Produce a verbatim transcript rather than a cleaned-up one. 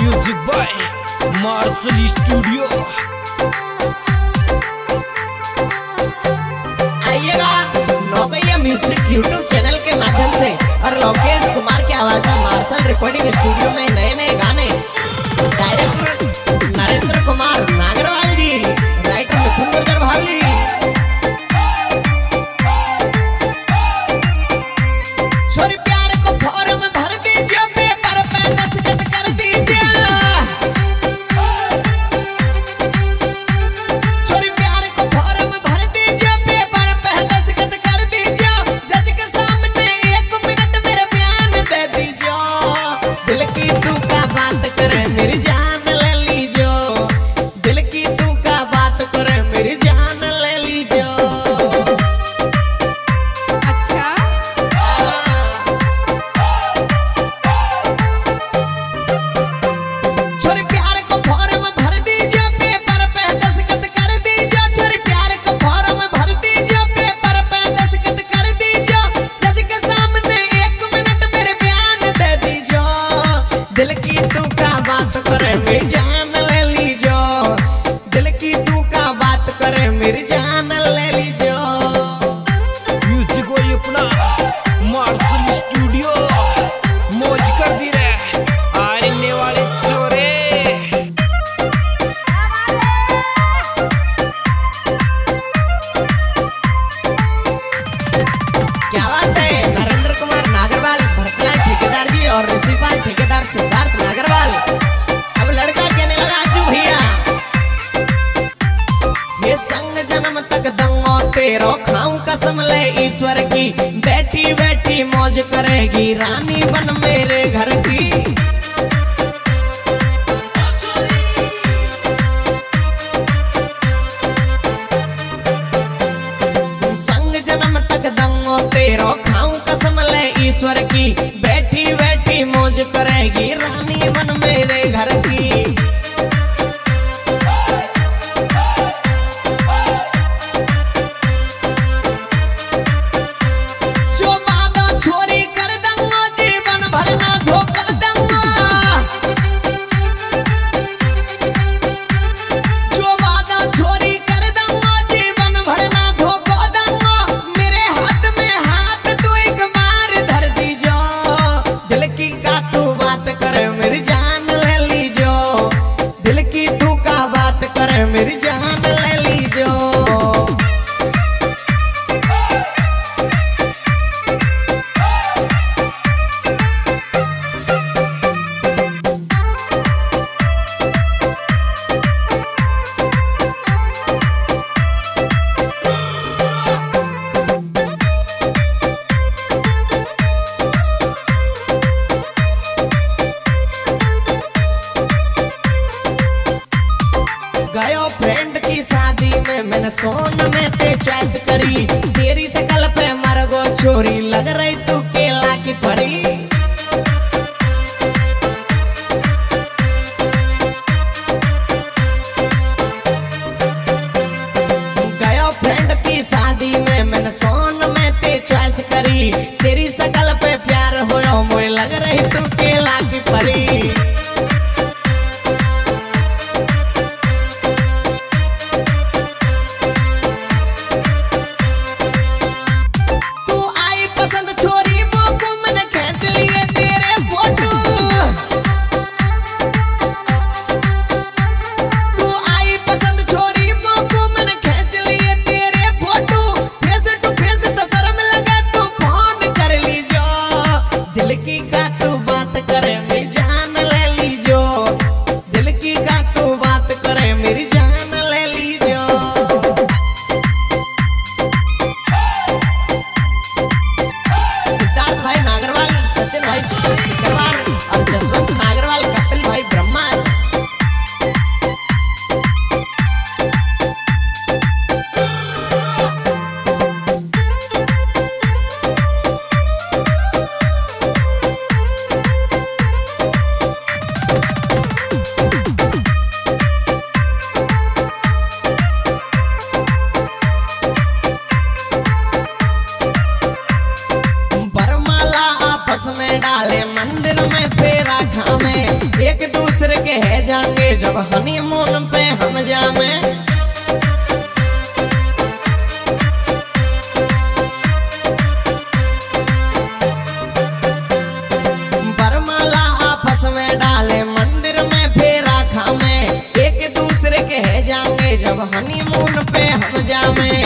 Music by martial studio. आइएगा नौकरिया music YouTube channel के माध्यम से और लोकेश कुमार की आवाज में मार्शल रिकॉर्डिंग स्टूडियो में नए नए गाने डायरेक्टर नरेंद्र कुमार नागरवाल जी, राइटर मिथुन गुर्जर भावली, छोरी प्यार को फॉर्म भर दीजिए, पेपर पे दस्तखत कर दीजिए, छोरी प्यार को फॉर्म भर दीजिए, पेपर पे दस्तखत कर दीजिए, जज के सामने एक मिनट मेरा बयान दे दीजिए, दिल की तू का बात कर मेरी जान ले लीजिए, दिल की तू का बात कर मेरी जान ले लीजिए। दिल की तू का बात करे मेरी जान ले लीजो, दिल की तू का बात करे मेरी जान ले लीजो। म्यूजिक को अपना मार्शल स्टूडियो मौज कर दी रे आने वाले चोरे। क्या बात है, नरेंद्र कुमार नागरवाल, भरतलाल ठेकेदार जी और ऋषिपाल ठेकेदार सिद्धार्थ नागरवाल। अब लड़का कहने लगा आजू भैया ये संग जन्म तक दंगो तेरो खाऊं कसम ले ईश्वर की, बैठी बैठी मौज करेगी रानी बन मेरे घर की। संग जन्म तक दंगो तेरो खाऊं कसम ले ईश्वर की, बैठी बैठी मौज करेगी रानी बन मेरे घर की। जो बादा छोरी कर दंगा जीवन भर ना धोखा दंगा, जो बादा छोरी कर दंगा जीवन भर ना धोखा दंगा, मेरे हाथ में हाथ तू एक बार धर दीजो, दिल की का तू बात करे मेरी जान ले लीजो, दिल की तू का बात करे मेरी जान ले लीजो। गयो फ्रेंड की शादी में मैंने सोन में ते चॉइस करी, तेरी शकल पे मरगो छोरी लग रही तू केला की परी। गयो फ्रेंड की शादी में मैंने सोन में ते चॉइस करी, तेरी शकल पे प्यार होयो मोय लग रही तू केला की परी। जाएंगे जब हनीमून पे हम जामे। बरमाला आपस में डाले मंदिर में फिर आखा में, एक दूसरे कह जाएंगे जब हनीमून पे हम जामे।